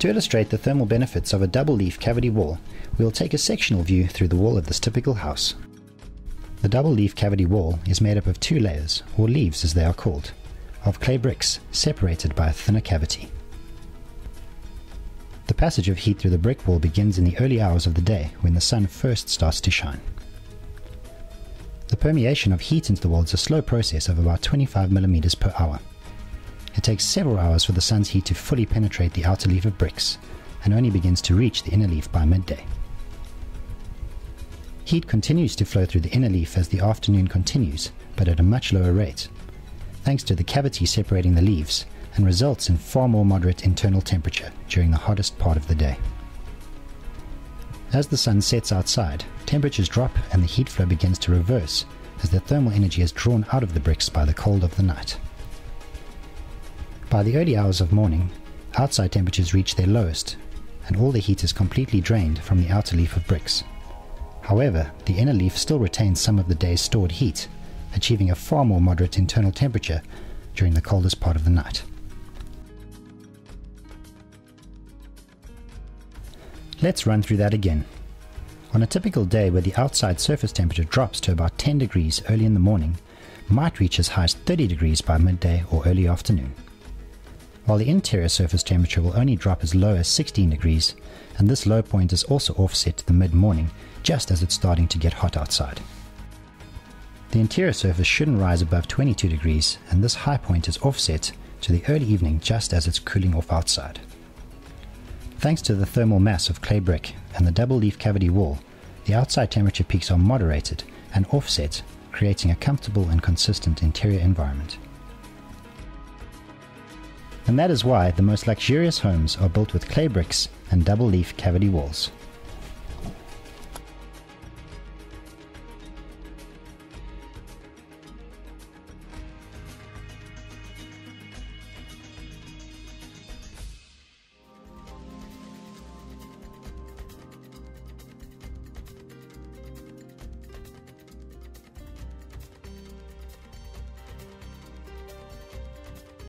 To illustrate the thermal benefits of a double-leaf cavity wall, we will take a sectional view through the wall of this typical house. The double-leaf cavity wall is made up of two layers, or leaves as they are called, of clay bricks separated by a thinner cavity. The passage of heat through the brick wall begins in the early hours of the day when the sun first starts to shine. The permeation of heat into the wall is a slow process of about 25 millimeters per hour. It takes several hours for the sun's heat to fully penetrate the outer leaf of bricks, and only begins to reach the inner leaf by midday. Heat continues to flow through the inner leaf as the afternoon continues, but at a much lower rate, thanks to the cavity separating the leaves, and results in far more moderate internal temperature during the hottest part of the day. As the sun sets outside, temperatures drop and the heat flow begins to reverse as the thermal energy is drawn out of the bricks by the cold of the night. By the early hours of morning, outside temperatures reach their lowest and all the heat is completely drained from the outer leaf of bricks. However, the inner leaf still retains some of the day's stored heat, achieving a far more moderate internal temperature during the coldest part of the night. Let's run through that again. On a typical day where the outside surface temperature drops to about 10 degrees early in the morning, might reach as high as 30 degrees by midday or early afternoon, while the interior surface temperature will only drop as low as 16 degrees, and this low point is also offset to the mid-morning just as it's starting to get hot outside. The interior surface shouldn't rise above 22 degrees, and this high point is offset to the early evening just as it's cooling off outside. Thanks to the thermal mass of clay brick and the double leaf cavity wall, the outside temperature peaks are moderated and offset, creating a comfortable and consistent interior environment. And that is why the most luxurious homes are built with clay bricks and double leaf cavity walls.